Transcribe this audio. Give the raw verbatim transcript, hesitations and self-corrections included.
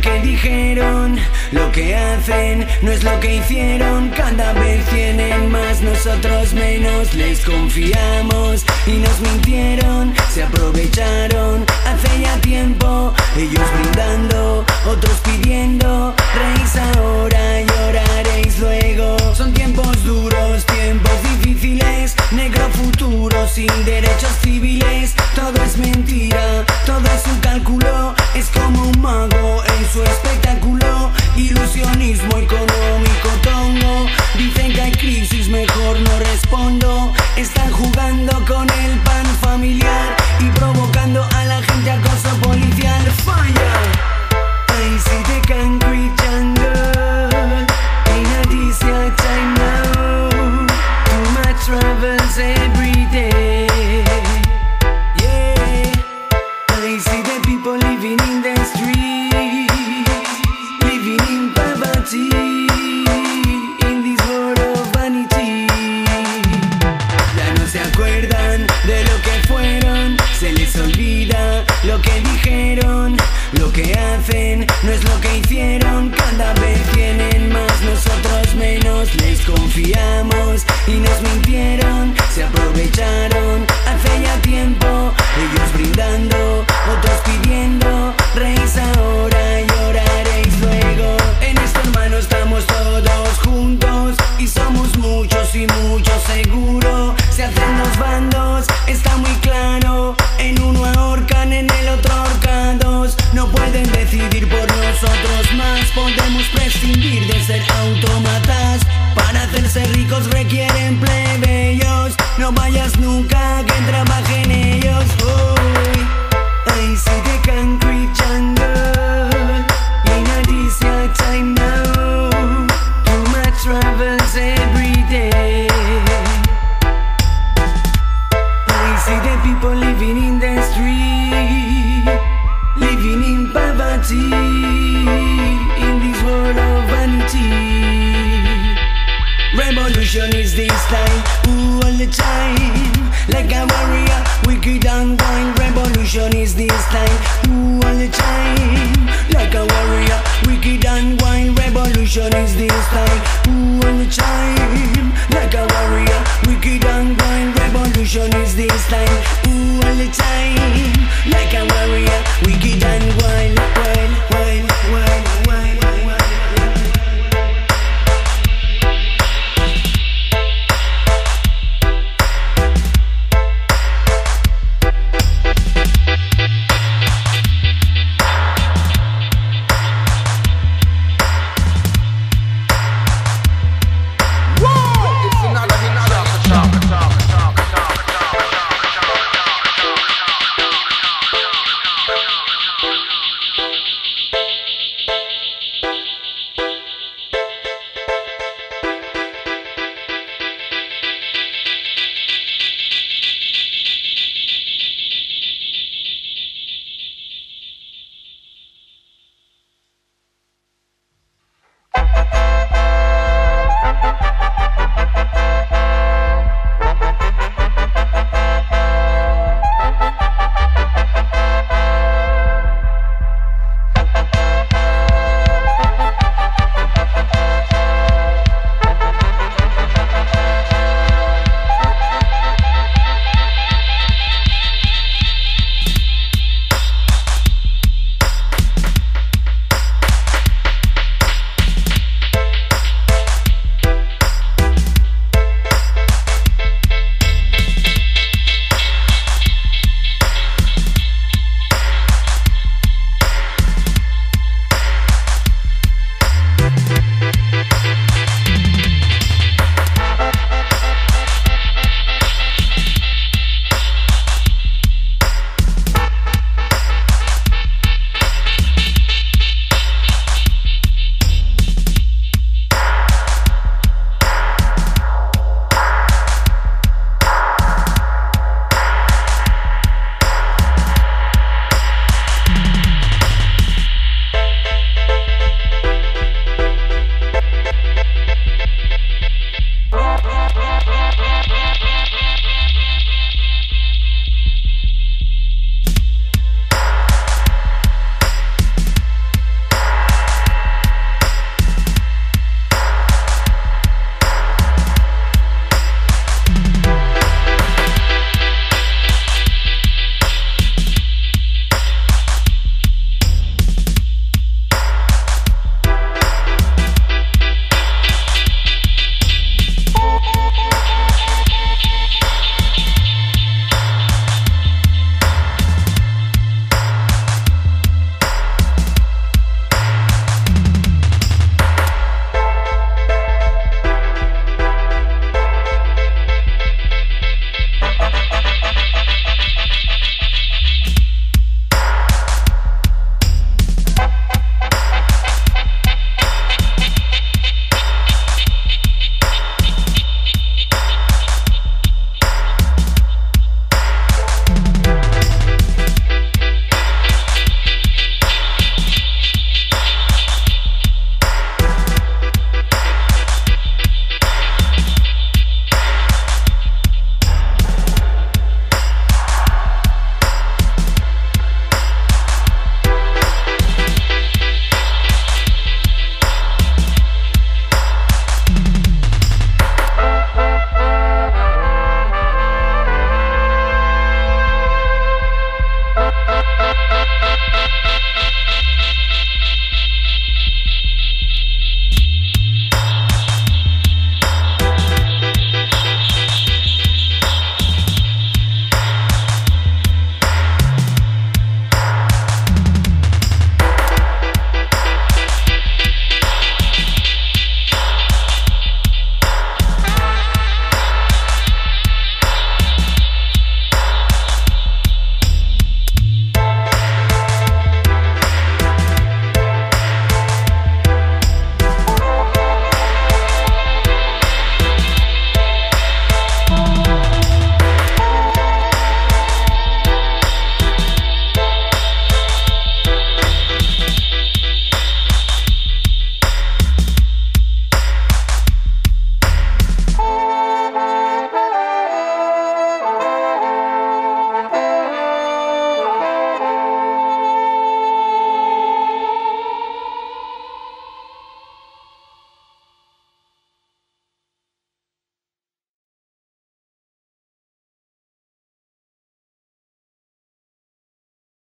lo que dijeron, lo que hacen, no es lo que hicieron. Cada vez tienen más, nosotros menos. Les confiamos y nos mintieron, se aprovecharon hace ya tiempo. Ellos brindando, otros pidiendo. Reís ahora, lloraréis luego. Son tiempos duros, tiempos difíciles. Negro futuro sin derechos civiles. Todo es mentira, todo es un cálculo. Es como un mago en su espectáculo. Ilusionismo económico tongo. Dicen que hay crisis, mejor no respondo. Están jugando con el pan familiar y provocando a la gente acoso policial. ¡Falla! I see the concrete jungle in Odisea, China. Too much travels every day. Yeah, I see the people living in the streets, living in poverty, in this world of vanity. Ya no se acuerdan de lo que fueron, se les olvida lo que dijeron. Lo que hacen no es lo que hicieron. Cada vez tienen más, nosotros menos. Les confiamos y nos mintieron, se aprovecharon hace ya tiempo. Ellos brindando, otros pidiendo. Reís ahora, lloraréis luego. En este hermano estamos todos juntos y somos muchos y muchos seguro. Se hacen dos bandos, está muy claro. En uno ahorcan, en el otro ahorcados. No pueden decidir por nosotros más. Podemos prescindir de ser autómatas. Para hacerse ricos requieren plebeyos. No vayas nunca, que trabajen ellos. Oh, I see the concrete jungle in Odisea, China. Too much travels every day. I see the people living in the street, living in poverty, in this world of vanity. Revolution is this time, ooh, all the time. Like a warrior, wicked and wild. Revolution is this time, ooh, all the time. Like a warrior, wicked and wild. Revolution is this